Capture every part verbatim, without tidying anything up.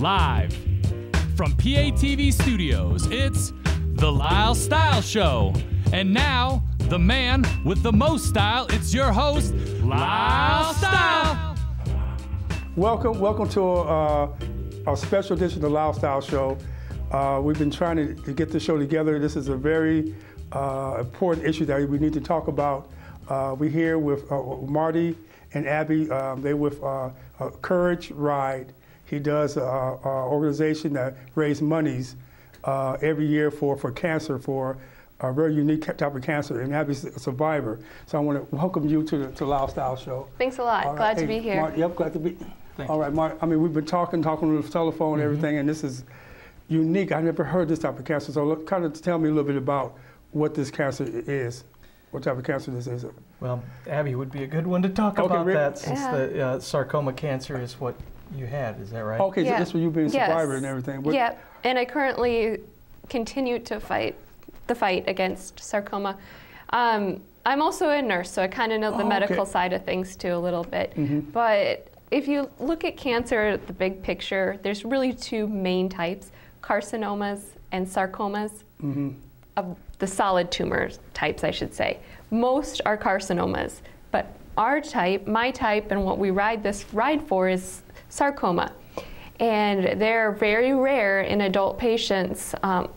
Live from P A T V Studios, it's the Lyle Style Show. And now, the man with the most style, it's your host, Lyle Style. Welcome, welcome to uh, our special edition of the Lyle Style Show. Uh, we've been trying to, to get this show together. This is a very uh, important issue that we need to talk about. Uh, we're here with uh, Marty and Abby. Um, they're with uh, uh, Courage Ride. He does an organization that raises monies uh, every year for, for cancer, for a very unique type of cancer, and Abby's a survivor. So I want to welcome you to the to Lyle Style Show. Thanks a lot. All glad right. to hey, be here. Mark, yep, glad to be. Thanks. All right, Mark, I mean, we've been talking, talking on the telephone and mm-hmm. everything, and this is unique. I never heard this type of cancer. So look, kind of tell me a little bit about what this cancer is. What type of cancer this is? Well, Abby would be a good one to talk okay, about really? that since yeah. the uh, sarcoma cancer is what you had, is that right? Okay, yeah. so that's where you've been a survivor yes. and everything. What? Yeah, and I currently continue to fight the fight against sarcoma. Um, I'm also a nurse, so I kind of know the oh, medical okay. side of things too a little bit. Mm-hmm. But if you look at cancer, the big picture, there's really two main types, carcinomas and sarcomas. Mm-hmm. Of the solid tumor types, I should say. Most are carcinomas, but our type, my type, and what we ride this ride for is sarcoma. And they're very rare in adult patients. Um,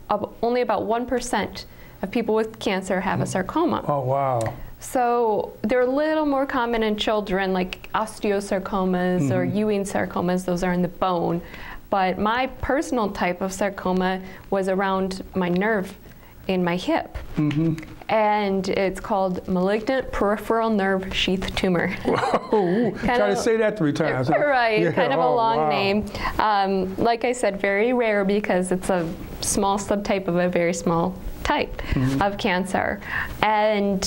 only about one percent of people with cancer have a sarcoma. Oh, wow. So they're a little more common in children, like osteosarcomas mm-hmm. or Ewing sarcomas. Those are in the bone. But my personal type of sarcoma was around my nerve in my hip, mm-hmm. and it's called malignant peripheral nerve sheath tumor. Whoa, try to say that three times. Huh? Right, yeah. kind of oh, a long wow. name. Um, like I said, very rare because it's a small subtype of a very small type mm-hmm. of cancer. And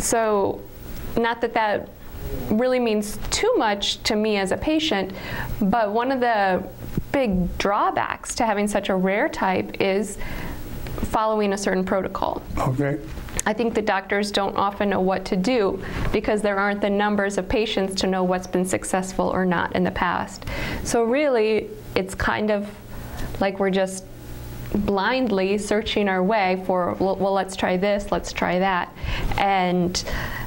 so, not that that really means too much to me as a patient, but one of the big drawbacks to having such a rare type is following a certain protocol. Okay. I think the doctors don't often know what to do because there aren't the numbers of patients to know what's been successful or not in the past. So really, it's kind of like we're just blindly searching our way for, well, let's try this, let's try that. And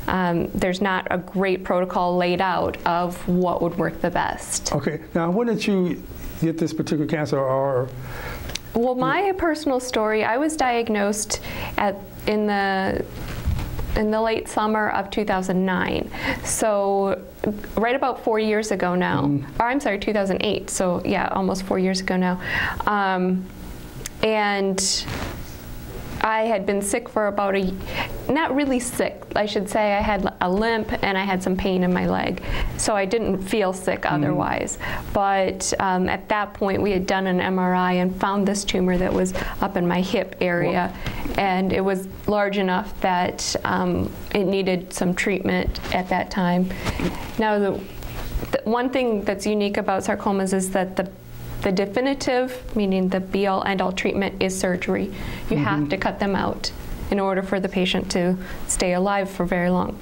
um, there's not a great protocol laid out of what would work the best. Okay, now when did you get this particular cancer? Or Well, my personal story, I was diagnosed at, in the in the late summer of two thousand nine. So right about four years ago now, mm-hmm. or I'm sorry, two thousand eight. So yeah, almost four years ago now. Um, and I had been sick for about a, not really sick, I should say. I had a limp and I had some pain in my leg. So I didn't feel sick otherwise. Mm. But um, at that point, we had done an M R I and found this tumor that was up in my hip area. Well, and it was large enough that um, it needed some treatment at that time. Now, the, the one thing that's unique about sarcomas is that the The definitive, meaning the be-all, end-all treatment is surgery. You mm-hmm. have to cut them out in order for the patient to stay alive for very long.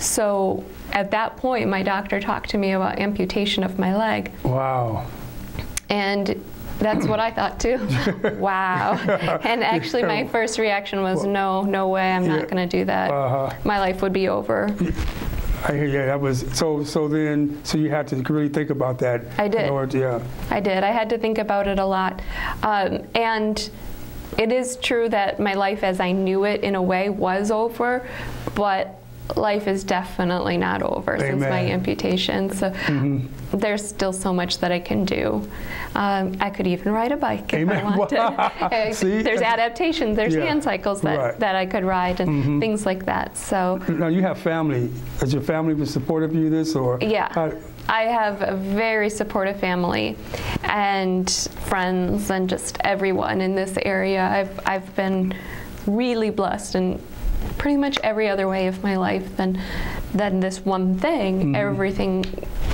So at that point, my doctor talked to me about amputation of my leg. Wow. And that's what I thought too. Wow. And actually my first reaction was, well, no, no way, I'm yeah, not gonna do that. Uh-huh. My life would be over. I hear you. That was so. So then, so you had to really think about that. I did. In order to, yeah. I did. I had to think about it a lot, um, and it is true that my life, as I knew it, in a way, was over. But life is definitely not over Amen. since my amputation. So mm-hmm. there's still so much that I can do. Um, I could even ride a bike Amen. if I wanted. See? There's adaptations. There's yeah. hand cycles that, right. that I could ride and mm-hmm. things like that. So now you have family. Has your family been supportive of you this or? Yeah, how? I have a very supportive family and friends and just everyone in this area. I've I've been really blessed and. Pretty much every other way of my life than than this one thing. Mm-hmm. Everything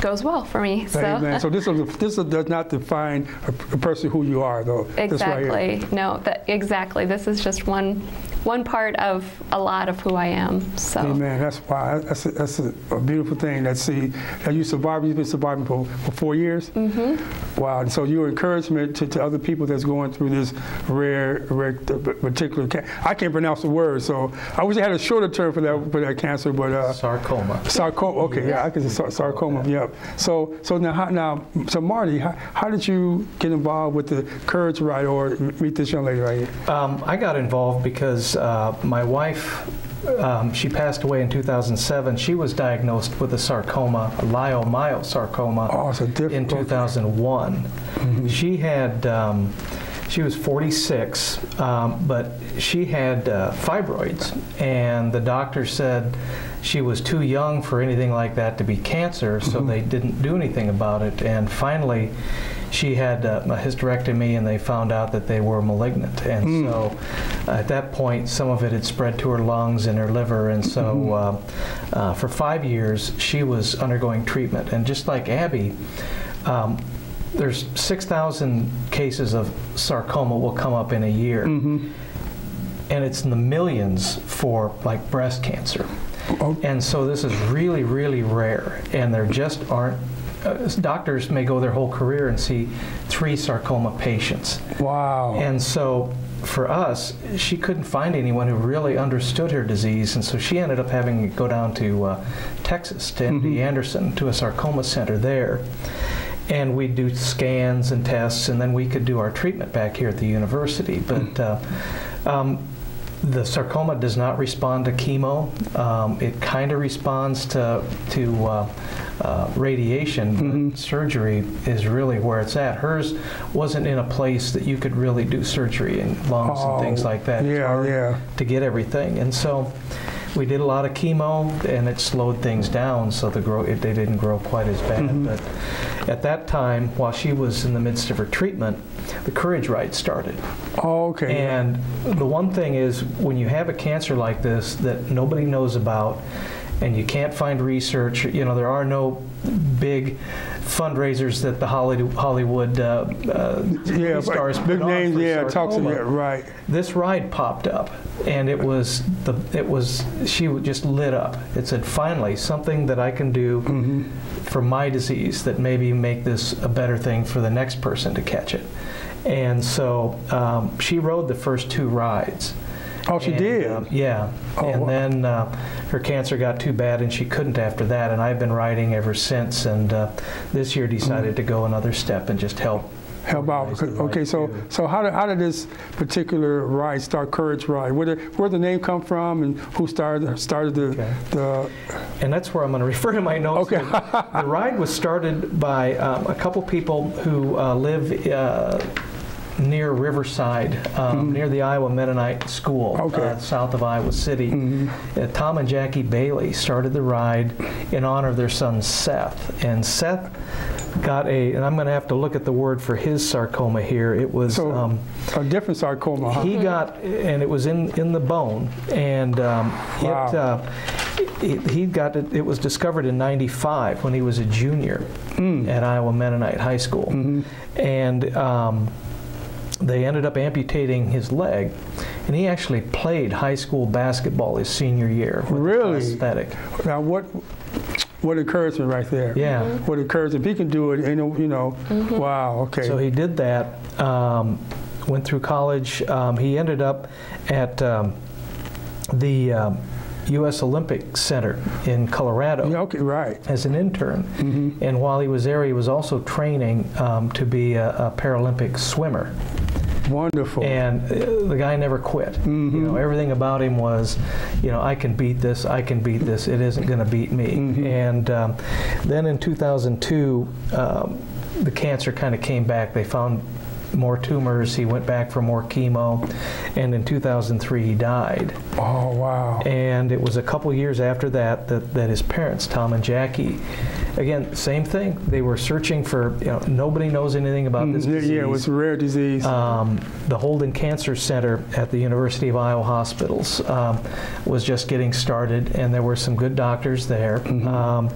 goes well for me. So, amen. So this is, this is, does not define a, a person who you are, though. Exactly. Right here. No, that, exactly. This is just one one part of a lot of who I am. So. Amen. That's why that's a, that's a, a beautiful thing. That see that you survived. You've been surviving for, for four years. Mm-hmm. Wow. And so your encouragement to, to other people that's going through this rare, rare particular. Can I can't pronounce the word, so I wish I had a shorter term for that for that cancer, but uh, sarcoma. Sarcoma. Okay. Yes. Yeah, I can say sar sarcoma. Yeah. So so now how, now so Marty, how, how did you get involved with the Courage Ride or meet this young lady right here? Um, I got involved because. Uh, my wife, um, she passed away in two thousand seven. She was diagnosed with a sarcoma, a leiomyosarcoma, oh, it's a different in two thousand one. Mm-hmm. She had, um, she was forty-six, um, but she had uh, fibroids, and the doctor said she was too young for anything like that to be cancer, so mm-hmm. they didn't do anything about it, and finally, she had uh, a hysterectomy, and they found out that they were malignant. And mm. so uh, at that point, some of it had spread to her lungs and her liver. And so mm-hmm. uh, uh, for five years, she was undergoing treatment. And just like Abby, um, there's six thousand cases of sarcoma will come up in a year. Mm-hmm. And it's in the millions for like breast cancer. Oh. And so this is really, really rare. And there just aren't Uh, doctors may go their whole career and see three sarcoma patients. Wow. And so for us, she couldn't find anyone who really understood her disease, and so she ended up having to go down to uh, Texas, to M D mm-hmm. Anderson, to a sarcoma center there. And we'd do scans and tests, and then we could do our treatment back here at the university. But mm. uh, um, the sarcoma does not respond to chemo. Um, it kind of responds to, to uh, uh, radiation, but mm-hmm. surgery is really where it's at. Hers wasn't in a place that you could really do surgery in lungs oh, and things like that. Yeah, yeah. To get everything. And so we did a lot of chemo, and it slowed things down, so the grow, it, they didn't grow quite as bad. Mm-hmm. But at that time, while she was in the midst of her treatment, the Courage Ride started. Oh, okay. And the one thing is, when you have a cancer like this that nobody knows about, and you can't find research, you know, there are no big fundraisers that the Hollywood, Hollywood uh, uh, yeah, stars right. big names, yeah, talks about it, right. This ride popped up, and it was the it was she just lit up. It said, finally, something that I can do mm-hmm. for my disease that maybe make this a better thing for the next person to catch it. And so um, she rode the first two rides. Oh, she and, did? Um, yeah. Oh, and wow. then uh, her cancer got too bad, and she couldn't after that, and I've been riding ever since, and uh, this year decided mm-hmm. to go another step and just help. Help out. Okay, so too. so how did, how did this particular ride start, Courage Ride? Where did, where did the name come from, and who started, started the, okay. the... And that's where I'm going to refer to my notes. Okay. The ride was started by um, a couple people who uh, live... Uh, near Riverside, um, mm-hmm. near the Iowa Mennonite School, okay. uh, south of Iowa City. Mm-hmm. uh, Tom and Jackie Bailey started the ride in honor of their son Seth. And Seth got a, and I'm going to have to look at the word for his sarcoma here. It was so, um, a different sarcoma. Huh? He got, and it was in, in the bone. And um, wow. it, uh, it, he got it, it was discovered in ninety-five when he was a junior mm. at Iowa Mennonite High School. Mm-hmm. And um, they ended up amputating his leg, and he actually played high school basketball his senior year with really? Prosthetic. Now what, what encouragement right there. Yeah. Mm-hmm. What encouragement. If he can do it, you know, you know mm-hmm. wow, okay. So he did that, um, went through college. Um, he ended up at um, the um, U S Olympic Center in Colorado yeah, okay, right. as an intern. Mm-hmm. And while he was there, he was also training um, to be a, a Paralympic swimmer. Wonderful. And the guy never quit. Mm-hmm. You know, everything about him was, you know, I can beat this, I can beat this, it isn't going to beat me. Mm-hmm. And um, then in two thousand two, um, the cancer kind of came back. They found more tumors, he went back for more chemo, and in two thousand three he died. Oh, wow. And it was a couple years after that, that that his parents, Tom and Jackie, again, same thing. They were searching for, you know, nobody knows anything about this mm, disease. Yeah, it was a rare disease. Um, the Holden Cancer Center at the University of Iowa Hospitals um, was just getting started, and there were some good doctors there. Mm-hmm. um,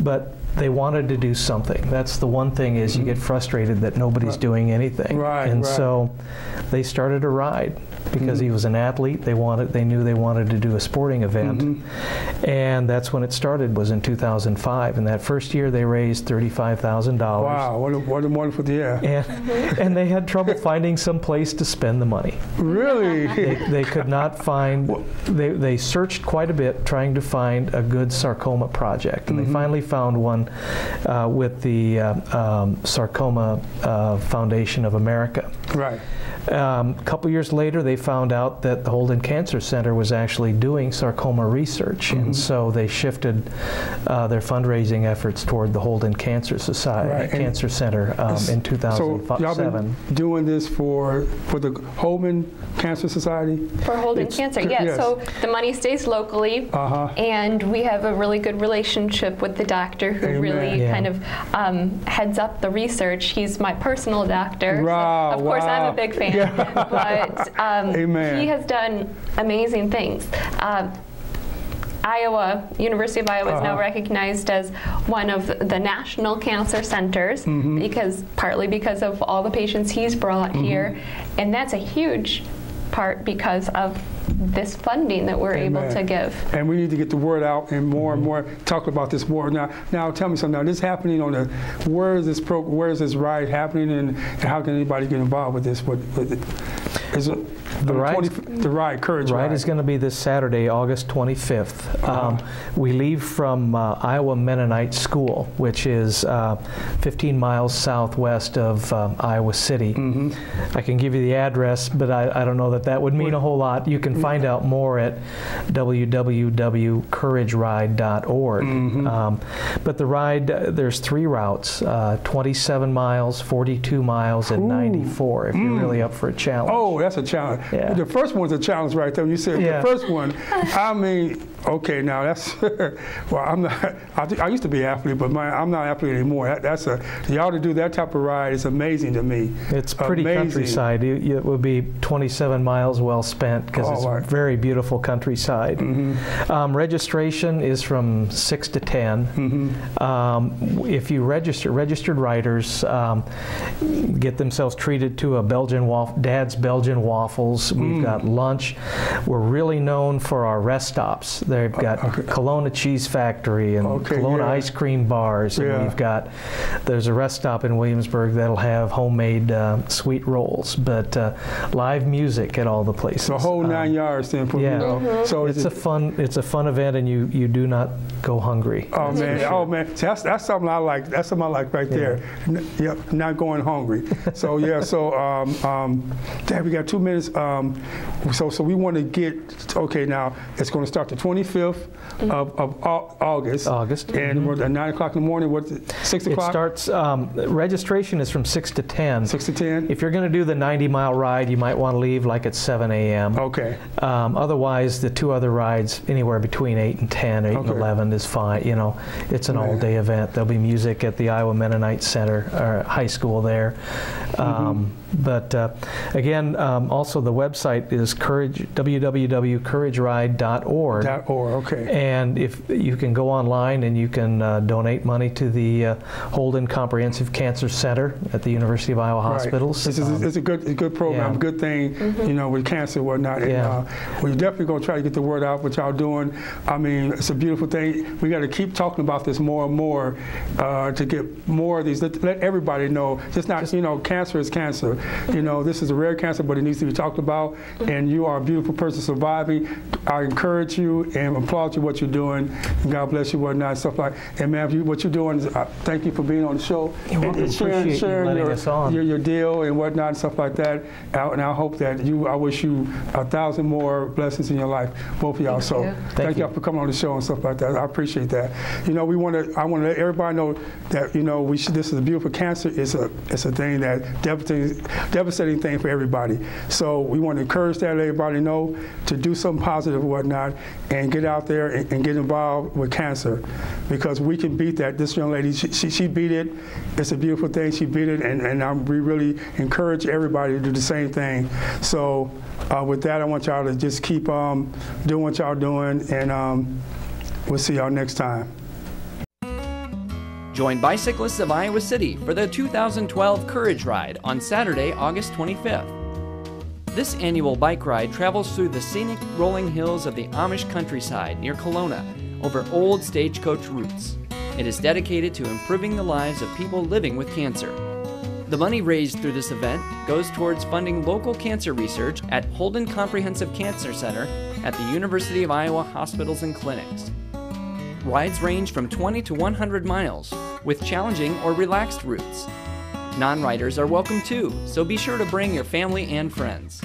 but they wanted to do something. That's the one thing is you get frustrated that nobody's right. doing anything. Right, and right. so they started a ride because mm-hmm. he was an athlete. They wanted, they knew they wanted to do a sporting event. Mm-hmm. And that's when it started, was in two thousand five. And that first year they raised thirty-five thousand dollars. Wow, what a, what a wonderful year. And, mm-hmm. and they had trouble finding some place to spend the money. Really? They, they could not find, they, they searched quite a bit trying to find a good sarcoma project. And mm-hmm. they finally found one uh, with the uh, um, Sarcoma uh, Foundation of America. Right. Um, a couple years later, they found out that the Holden Cancer Center was actually doing sarcoma research, mm-hmm. and so they shifted uh, their fundraising efforts toward the Holden Cancer Society right. Cancer and Center um, in two thousand seven. So y'all been doing this for for the Holden Cancer Society? For Holden it's, Cancer, yes. yes. So the money stays locally, uh-huh. and we have a really good relationship with the doctor who Amen. really yeah. kind of um, heads up the research. He's my personal doctor. Wow, so of wow. course, I'm a big fan. Yeah. But um, he has done amazing things. Uh, Iowa, University of Iowa uh-huh. is now recognized as one of the national cancer centers mm-hmm. because partly because of all the patients he's brought mm-hmm. here, and that's a huge part because of this funding that we're Amen. able to give. And we need to get the word out and more mm-hmm. and more talk about this more. Now, now tell me something. Now, this happening on the where is this pro, where is this ride happening, and, and how can anybody get involved with this? With, with it? Is it the ride? The ride, Courage Ride, is going to be this Saturday, August twenty-fifth. Uh-huh. Um, we leave from uh, Iowa Mennonite School, which is uh, fifteen miles southwest of um, Iowa City. Mm-hmm. I can give you the address, but I, I don't know that that would mean a whole lot. You can find out more at w w w dot courage ride dot org. Mm-hmm. um, but the ride, uh, there's three routes, uh, twenty-seven miles, forty-two miles, and Ooh. ninety-four, if mm. you're really up for a challenge. Oh, that's a challenge. Yeah. The first one's a challenge right there. You said yeah. the first one, I mean, okay, now that's, well, I'm not, I, I used to be an athlete, but my, I'm not an athlete anymore. That, that's a, y'all to do that type of ride is amazing to me. It's pretty amazing. Countryside. It, it would be twenty-seven miles well spent because oh. it's very beautiful countryside. Mm-hmm. um, registration is from six to ten. Mm-hmm. um, if you register, registered riders um, get themselves treated to a Belgian waffle, Dad's Belgian waffles. Mm. We've got lunch. We're really known for our rest stops. They've got uh, okay. Kolona Cheese Factory and okay, Kolona yeah. ice cream bars. And yeah. we've got, there's a rest stop in Williamsburg that'll have homemade uh, sweet rolls, but uh, live music at all the places. The whole um, yards then for, yeah. you know. Mm-hmm. So it's a fun it's a fun event, and you you do not go hungry. Oh man, sure. oh man, so that's that's something I like. That's something I like right yeah. there. N yep, not going hungry. So yeah, so um um, Dad, we got two minutes. Um, so so we want to get okay now. It's going to start the twenty-fifth mm-hmm. of, of au August. August. And mm-hmm. we're at nine o'clock in the morning. What six o'clock? It starts. Um, registration is from six to ten. Six to ten. If you're going to do the ninety mile ride, you might want to leave like at seven a m Okay. Um, otherwise, the two other rides, anywhere between eight and ten, eight okay. and eleven is fine. You know, it's an yeah. all-day event. There'll be music at the Iowa Mennonite Center, or high school there. Mm-hmm. um, but uh, again, um, also the website is courage, w w w dot courage ride dot org. .org, okay. And if you can go online and you can uh, donate money to the uh, Holden Comprehensive Cancer Center at the University of Iowa right. Hospitals. This is, um, it's a good, a good program, a yeah. good thing, mm-hmm. you know, with cancer and whatnot. And, yeah. uh, we're definitely going to try to get the word out what y'all doing. I mean, it's a beautiful thing. We got to keep talking about this more and more uh, to get more of these. Let, let everybody know. It's not, Just, you know, cancer is cancer. You know, this is a rare cancer, but it needs to be talked about, and you are a beautiful person surviving. I encourage you and applaud you what you're doing. God bless you, whatnot, stuff like that. And man, you, what you're doing is, uh, thank you for being on the show. You're welcome. And sharing, sharing you your, us on. Your, your deal and whatnot, and stuff like that. I, and I hope that you, I wish you a thousand more blessings in your life, both of y'all. So you. thank y'all for coming on the show and stuff like that. I appreciate that. You know, we want to, I want to let everybody know that, you know, we should, this is a beautiful cancer. It's a, it's a thing that devastating, devastating thing for everybody. So we want to encourage that, let everybody know to do something positive and whatnot, and get out there and, and get involved with cancer, because we can beat that. This young lady, she, she, she beat it. It's a beautiful thing. She beat it, and, and I'm, we really encourage everybody to do the same thing. So uh, with that, I want y'all to just keep um, doing what y'all doing, and um, we'll see y'all next time. Join Bicyclists of Iowa City for the two thousand twelve Courage Ride on Saturday, August twenty-fifth. This annual bike ride travels through the scenic rolling hills of the Amish countryside near Colona over old stagecoach routes. It is dedicated to improving the lives of people living with cancer. The money raised through this event goes towards funding local cancer research at Holden Comprehensive Cancer Center at the University of Iowa Hospitals and Clinics. Rides range from twenty to one hundred miles with challenging or relaxed routes. Non-riders are welcome too, so be sure to bring your family and friends.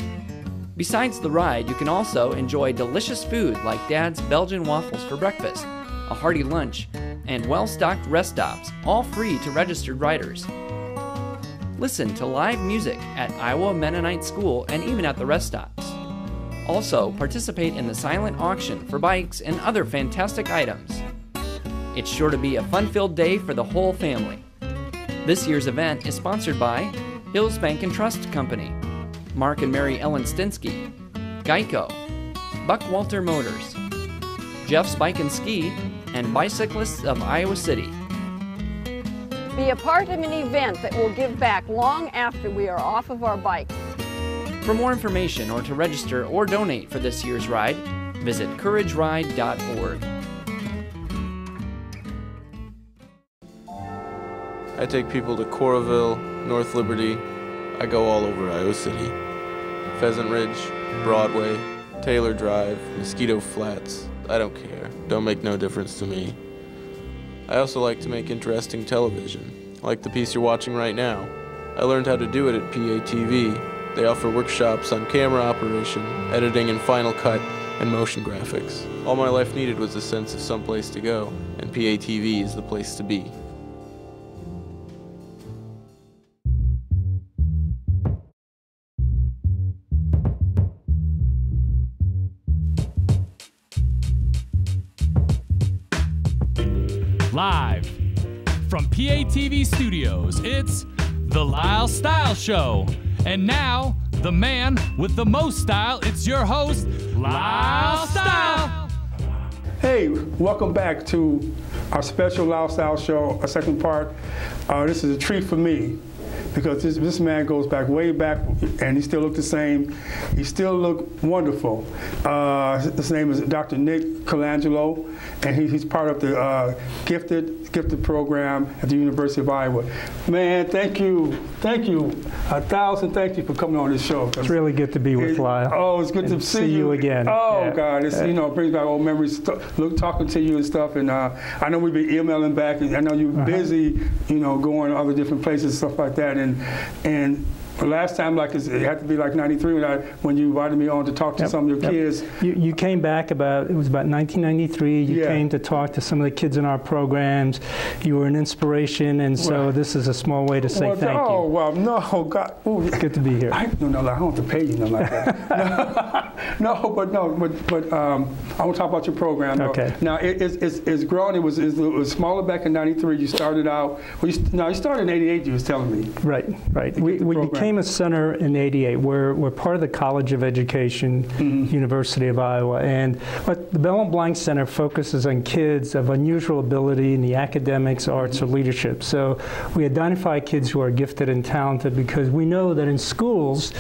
Besides the ride, you can also enjoy delicious food like Dad's Belgian waffles for breakfast, a hearty lunch, and well-stocked rest stops, all free to registered riders. Listen to live music at Iowa Mennonite School and even at the rest stops. Also, participate in the silent auction for bikes and other fantastic items. It's sure to be a fun-filled day for the whole family. This year's event is sponsored by Hills Bank and Trust Company, Mark and Mary Ellen Stinsky, Geico, Buck Walter Motors, Jeff's Bike and Ski, and Bicyclists of Iowa City. Be a part of an event that will give back long after we are off of our bikes. For more information or to register or donate for this year's ride, visit courage ride dot org. I take people to Coralville, North Liberty. I go all over Iowa City. Pheasant Ridge, Broadway, Taylor Drive, Mosquito Flats. I don't care. Don't make no difference to me. I also like to make interesting television, like the piece you're watching right now. I learned how to do it at P A T V. They offer workshops on camera operation, editing and Final Cut, and motion graphics. All my life needed was a sense of someplace to go, and P A T V is the place to be. Live from P A T V Studios, it's the Lyle Style Show. And now, the man with the most style, it's your host, Lyle Style. Hey, welcome back to our special Lyle Style Show, our second part. Uh, this is a treat for me, because this, this man goes back way back, and he still looked the same. He still looked wonderful. Uh, his name is Doctor Nick Colangelo, and he, he's part of the uh, gifted gifted program at the University of Iowa. Man, thank you, thank you, a thousand thank you for coming on this show. It's really good to be with it, Lyle. Oh, it's good to see, see you. you again. Oh yeah. God, it's, yeah. you know, it brings back old memories. Look, talking to you and stuff, and uh, I know we've been emailing back, and I know you're uh-huh. busy, you know, going to other different places and stuff like that. And And, and last time, like it had to be like ninety-three when I when you invited me on to talk to yep, some of your yep. kids. You, you came back about it was about nineteen ninety-three. You yeah. came to talk to some of the kids in our programs. You were an inspiration, and so well, this is a small way to say well, thank no, you. Well, no, God, ooh, it's good to be here. I no, no, I don't have to pay you nothing like that. no, no, but no, but but um, I want to talk about your program. Okay. Now it, it's, it's it's grown. It was it was smaller back in ninety-three. You started out. Well, you, no, you started in eighty-eight. You was telling me. Right, right. We we program. became a center in eighty-eight. We're, we're part of the College of Education, mm-hmm. University of Iowa, and but the Belin-Blank Center focuses on kids of unusual ability in the academics, arts, mm-hmm. or leadership. So we identify kids who are gifted and talented because we know that in schools,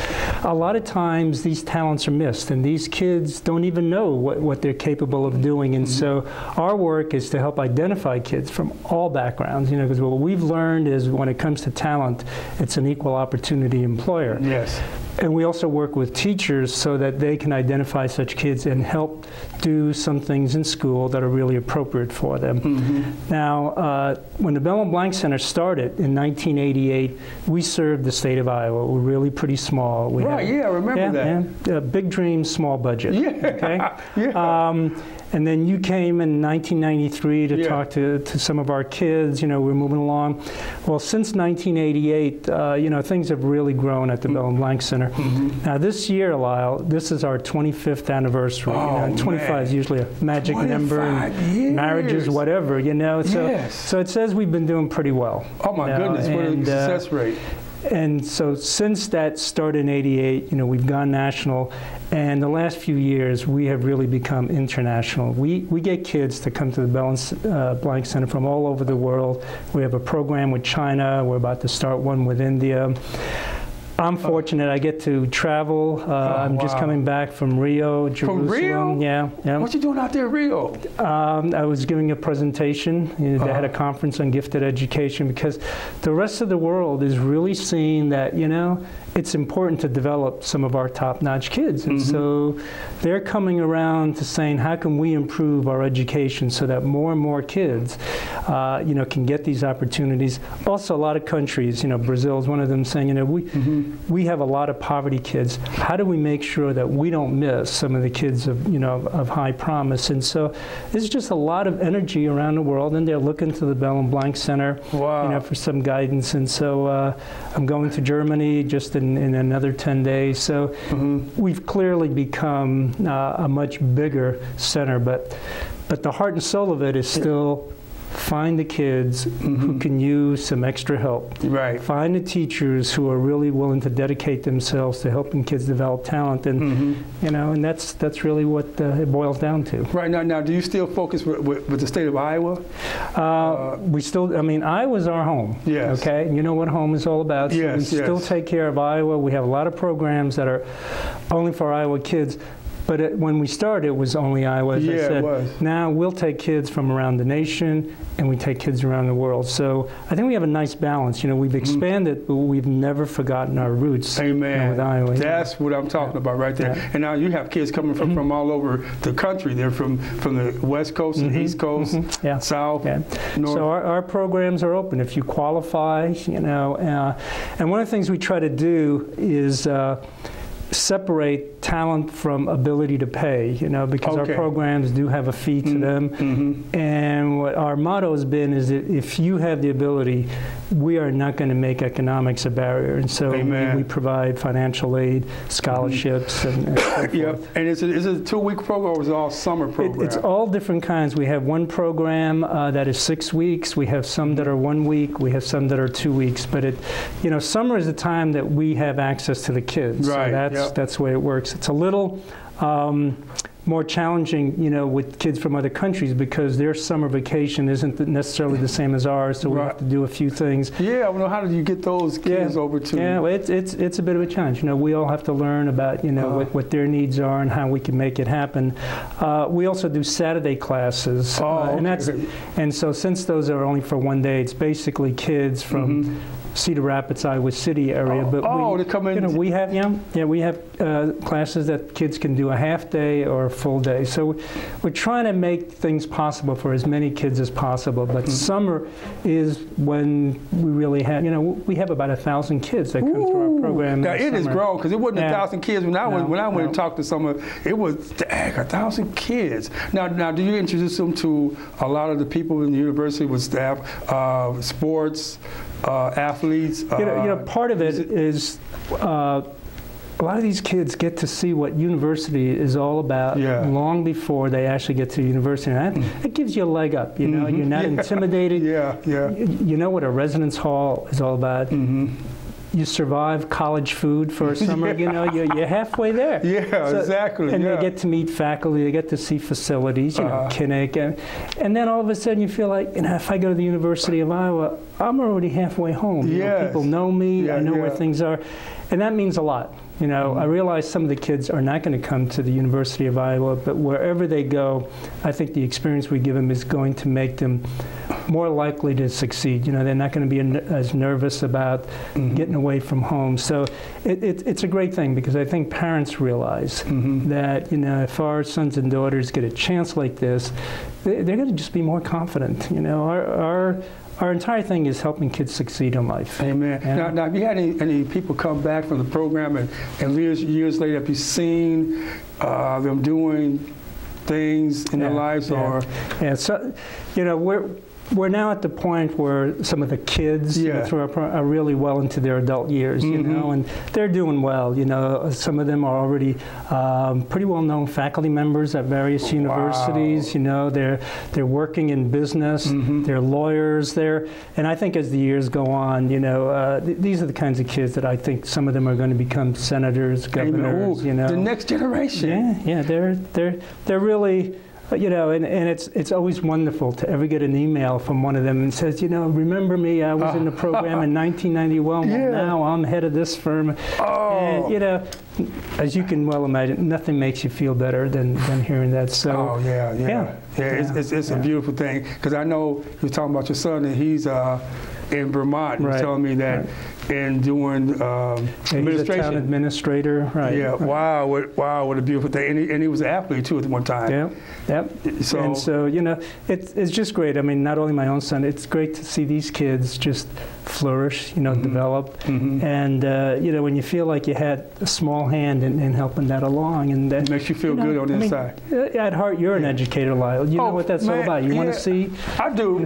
a lot of times these talents are missed, and these kids don't even know what, what they're capable of doing. And mm-hmm. so our work is to help identify kids from all backgrounds, you know, because what we've learned is when it comes to talent, it's an equal opportunity employer. Yes. And we also work with teachers so that they can identify such kids and help do some things in school that are really appropriate for them. Mm-hmm. Now, uh, when the Belin-Blank Center started in nineteen eighty-eight, we served the state of Iowa. We're really pretty small. We right, had, yeah, I remember yeah, that. Yeah, uh, big dreams, small budget. Yeah. Okay? yeah. Um, and then you came in nineteen ninety-three to yeah. talk to, to some of our kids. You know, we're moving along. Well, since nineteen eighty-eight, uh, you know, things have really grown at the mm-hmm. Belin-Blank Center. Mm-hmm. Now this year, Lyle, this is our twenty-fifth anniversary. Oh, you know, and twenty-five man. is usually a magic number, and years. marriages, whatever, you know. So, yes. so it says we've been doing pretty well. Oh my you know, goodness, what and, a success uh, rate! And so since that started in eighty-eight, you know, we've gone national, and the last few years we have really become international. We, we get kids to come to the Belin-Blank Center from all over the world. We have a program with China. We're about to start one with India. I'm fortunate. I get to travel. Uh, oh, I'm wow. just coming back from Rio, Jerusalem. From Rio? Yeah, yeah. What you doing out there in Rio? Um, I was giving a presentation. You know, uh-huh. They had a conference on gifted education, because the rest of the world is really seeing that, you know, it's important to develop some of our top-notch kids. And mm-hmm. so they're coming around to saying, how can we improve our education so that more and more kids, uh, you know, can get these opportunities. Also, a lot of countries, you know, Brazil is one of them, saying, you know, we, mm-hmm. we have a lot of poverty kids. How do we make sure that we don't miss some of the kids of, you know, of high promise? And so there's just a lot of energy around the world, and they're looking to the Belin-Blank Center wow. you know, for some guidance. And so uh, I'm going to Germany just in In, in another ten days. So mm-hmm. we've clearly become uh, a much bigger center, but but the heart and soul of it is still find the kids mm-hmm. who can use some extra help. Right. Find the teachers who are really willing to dedicate themselves to helping kids develop talent, and mm-hmm. you know, and that's that's really what uh, it boils down to. Right now, now, do you still focus with, with, with the state of Iowa? Uh, uh, we still, I mean, Iowa's our home. Yes. Okay. You know what home is all about. So yes. We yes. still take care of Iowa. We have a lot of programs that are only for Iowa kids. But it, when we started, it was only Iowa, as yeah, I said. It was. Now we'll take kids from around the nation, and we take kids around the world. So I think we have a nice balance. You know, we've expanded, mm. but we've never forgotten our roots. Amen. You know, with Iowa. That's yeah. what I'm talking yeah. about right there. Yeah. And now you have kids coming from, mm-hmm. from all over the country. They're from, from the West Coast and mm-hmm. East Coast, mm-hmm. yeah. South, yeah. North. So our, our programs are open. If you qualify, you know. Uh, and one of the things we try to do is uh, separate talent from ability to pay, you know, because okay. our programs do have a fee to mm-hmm. them. Mm-hmm. And what our motto has been is that if you have the ability, we are not going to make economics a barrier. And so we, we provide financial aid, scholarships, mm-hmm. and, and so forth. Yep. And is it, is it a two-week program or is it all summer program? It, it's all different kinds. We have one program uh, that is six weeks. We have some that are one week. We have some that are two weeks. But, it, you know, summer is the time that we have access to the kids. Right. So that's, yep. that's the way it works. It's a little um, more challenging, you know, with kids from other countries, because their summer vacation isn't necessarily the same as ours, so right. we have to do a few things. Yeah, well, how do you get those kids yeah. over to? Yeah, well, it's it's it's a bit of a challenge. You know, we all have to learn about, you know, uh-huh. what, what their needs are and how we can make it happen. Uh, we also do Saturday classes, oh, uh, and okay. that's and so since those are only for one day, it's basically kids from. Mm-hmm. Cedar Rapids, Iowa City area, oh, but oh, we, to come in you know, we have yeah, yeah we have uh, classes that kids can do a half day or a full day. So we're trying to make things possible for as many kids as possible. But mm-hmm. summer is when we really have, you know, we have about a thousand kids that come Ooh. Through our program. Now it has grown, because it wasn't yeah. a thousand kids when I no, was, when I went no. and talked to someone. It was dang, a thousand kids. Now, now, do you introduce them to a lot of the people in the university with staff, uh, sports? Uh, athletes. Uh, you know, you know, part of it is uh, a lot of these kids get to see what university is all about yeah. long before they actually get to university. And that, it gives you a leg up. You know, mm-hmm. you're not yeah. intimidated. Yeah, yeah. You, you know what a residence hall is all about. Mm-hmm. You survive college food for a summer, yeah. you know, you're, you're halfway there. Yeah, so, exactly. And yeah. they get to meet faculty, they get to see facilities, you uh-huh. know, Kinnick. And, and then all of a sudden you feel like, you know, if I go to the University of Iowa, I'm already halfway home. Yes. You know, people know me, yeah, I know yeah. where things are. And that means a lot. You know, mm-hmm. I realize some of the kids are not going to come to the University of Iowa, but wherever they go, I think the experience we give them is going to make them more likely to succeed. You know, they're not going to be n as nervous about mm-hmm. getting away from home. So it, it, it's a great thing, because I think parents realize mm-hmm. that, you know, if our sons and daughters get a chance like this, they, they're going to just be more confident. You know, our, our Our entire thing is helping kids succeed in life. Amen. Yeah. Now, now, have you had any, any people come back from the program and, and years, years later, have you seen uh, them doing things in yeah. their lives? Yeah. Or yeah, so, you know, we're, We're now at the point where some of the kids yeah. you know, through our, are really well into their adult years, mm-hmm. you know, and they're doing well. You know, some of them are already um, pretty well-known faculty members at various wow. universities. You know, they're they're working in business, mm-hmm. they're lawyers there, and I think as the years go on, you know, uh, th these are the kinds of kids that I think some of them are going to become senators, governors. Ooh, you know, the next generation. Yeah, yeah, they're they're they're really. You know, and, and it's it's always wonderful to ever get an email from one of them and says, you know, remember me? I was uh, in the program in nineteen ninety-one. Yeah. Well, now I'm head of this firm. Oh. And, you know, as you can well imagine, nothing makes you feel better than, than hearing that. So, oh, yeah, yeah. yeah. yeah, yeah. It's, it's, it's yeah. a beautiful thing. Because I know you're talking about your son, and he's uh, in Vermont. Right. You're telling me that. Right. And doing um, yeah, administration. Town administrator, right? Yeah. Right. Wow. What, wow. What a beautiful thing. And he, and he was an athlete too at one time. Yep. Yep. So and so you know, it's it's just great. I mean, not only my own son. It's great to see these kids just flourish. You know, mm-hmm. develop. Mm-hmm. And uh, you know, when you feel like you had a small hand in, in helping that along, and that it makes you feel you know, good on the I mean, inside. At heart, you're yeah. an educator, Lyle. You oh, know what that's man, all about. You yeah, want to see? I do.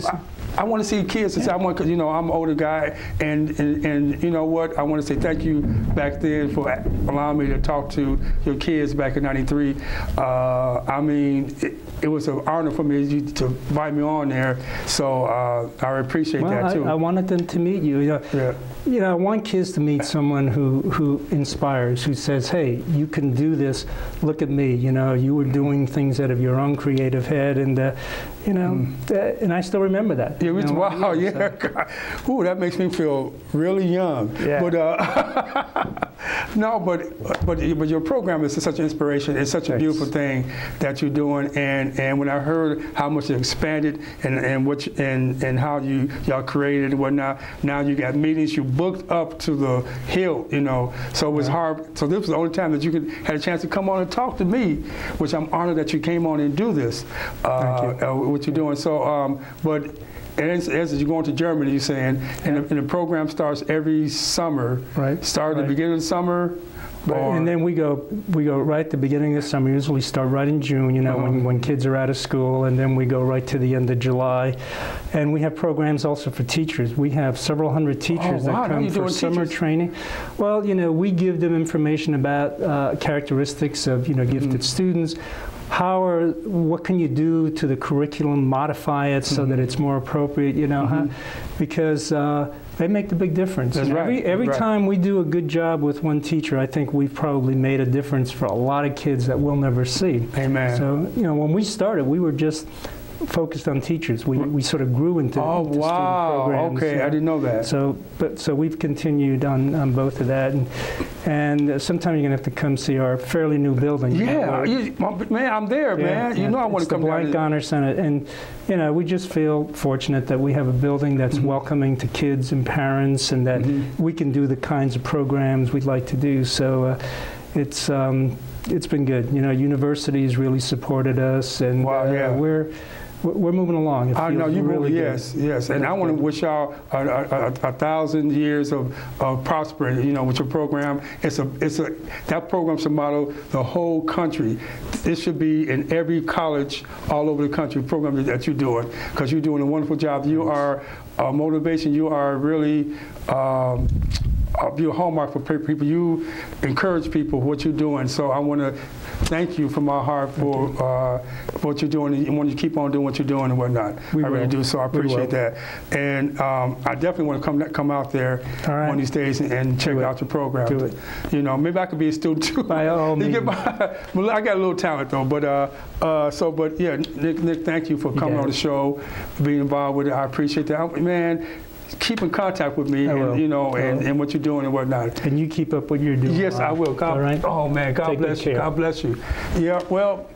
I want to see kids since yeah. I want, because you know I'm an older guy, and, and and you know what, I want to say thank you back then for allowing me to talk to your kids back in ninety-three. Uh, I mean, it, it was an honor for me to invite me on there, so uh, I appreciate well, that too. I, I wanted them to meet you. You know, yeah. you know, I want kids to meet someone who who inspires, who says, "Hey, you can do this. Look at me. You know, you were doing things out of your own creative head, and uh, you know, mm. uh, and I still remember that." Yeah, no, wow, yeah. So. God. Ooh, that makes me feel really young. Yeah. But, uh, no, but, but but your program is such an inspiration. It's such Thanks. a beautiful thing that you're doing. And, and when I heard how much it expanded and, and, what you, and, and how you y'all created and whatnot, now you got meetings, you booked up to the hill, you know. So it was yeah. hard. So this was the only time that you could had a chance to come on and talk to me, which I'm honored that you came on and do this, uh, Thank you. Uh, what you're doing. So, um, but... And as, as you're going to Germany, you're saying, yeah. and, the, and the program starts every summer. Right. Start at right. the beginning of the summer. Right. And then we go, we go right at the beginning of the summer. Usually start right in June, you know, uh-huh. when, when kids are out of school, and then we go right to the end of July. And we have programs also for teachers. We have several hundred teachers oh, wow. that come for summer teachers? training. Well, you know, we give them information about uh, characteristics of, you know, gifted mm-hmm. students. How are, what can you do to the curriculum, modify it so mm-hmm. that it's more appropriate, you know, mm-hmm. huh? because uh, they make the big difference. That's right. Every, every right. time we do a good job with one teacher, I think we've probably made a difference for a lot of kids that we'll never see. Amen. So, you know, when we started, we were just focused on teachers. We, we sort of grew into, oh, into wow. student programs. Okay, so, I didn't know that. So, but, so we've continued on, on both of that. And, and uh, sometime you're going to have to come see our fairly new building. Yeah, you, man, I'm there, yeah, man. Yeah, you know I want to come down. It's the Blank Honor Center. And, you know, we just feel fortunate that we have a building that's mm-hmm. welcoming to kids and parents, and that mm-hmm. we can do the kinds of programs we'd like to do. So uh, it's... Um, it's been good. You know, universities really supported us, and wow, uh, yeah. we're we're moving along. I know you really yes, good. yes, and I want to wish y'all a, a, a, a thousand years of, of prosperity. You know, with your program, it's a it's a that program should model the whole country. This should be in every college all over the country. Program that you're doing, because you're doing a wonderful job. You are a motivation. You are really. Um, Your hallmark for people. You encourage people what you're doing. So I want to thank you from my heart for uh, what you're doing, and want you to keep on doing what you're doing and whatnot. We I will. really do. So I appreciate that, and um, I definitely want to come come out there right. one of these days and, and check out your program. Do it. You know, maybe I could be a student too. By all means. Well, I got a little talent though. But uh, uh, so, but yeah, Nick, Nick, thank you for coming yeah. on the show, being involved with it. I appreciate that, I, man. Keep in contact with me, and, you know, and, and what you're doing and whatnot. And you keep up what you're doing. Yes, I will. God, all right. Oh man, God Take bless you. Care. God bless you. Yeah. Well,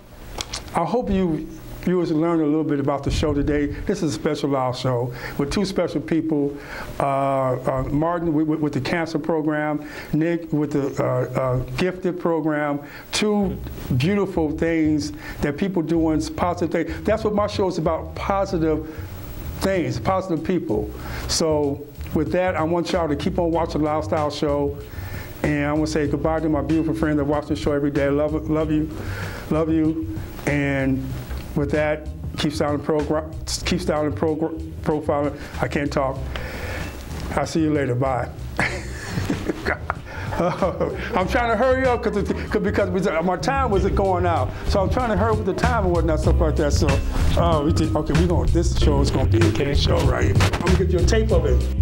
I hope you viewers learned a little bit about the show today. This is a special Lyle show with two special people: uh, uh, Martin with, with the cancer program, Nick with the uh, uh, gifted program. Two beautiful things that people doing positive things. That's what my show is about: positive. things, positive people. So with that, I want y'all to keep on watching Lyle Style Show, and I want to say goodbye to my beautiful friend that watches the show every day. Love, love you, love you. And with that, keeps down the program, keeps down the program, profiling. I can't talk. I'll see you later. Bye. Uh, I'm trying to hurry up cause it, cause, because my time wasn't going out. So I'm trying to hurry with the time and whatnot, stuff like that. So, uh, we did, okay, we're going, this show is going to be a game show, right? I'm going to get you a tape of it.